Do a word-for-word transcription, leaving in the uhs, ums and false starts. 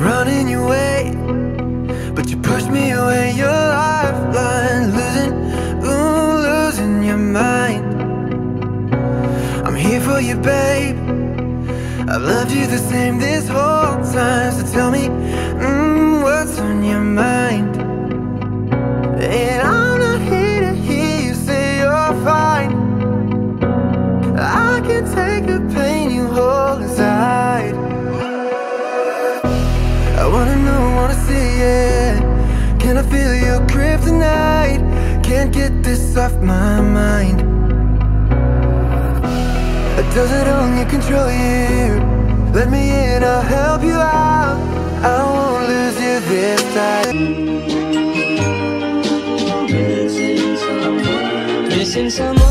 I'm running your way, but you push me away. Your lifeline, losing, ooh, losing your mind. I'm here for you, babe. I've loved you the same this whole time. So tell me, mm, what's on your mind? And I'm not here to hear you say you're fine. I can take the pain you hold inside. I wanna know, wanna see it. Can I feel your kryptonite? Can't get this off my mind. Does it only control you? Let me in, I'll help you out. I won't lose you this time. Missing someone. Missing someone.